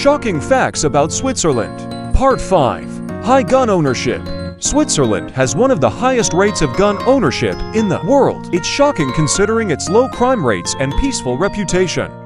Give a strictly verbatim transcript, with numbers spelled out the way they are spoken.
Shocking facts about Switzerland. Part five. High gun ownership. Switzerland has one of the highest rates of gun ownership in the world. It's shocking considering its low crime rates and peaceful reputation.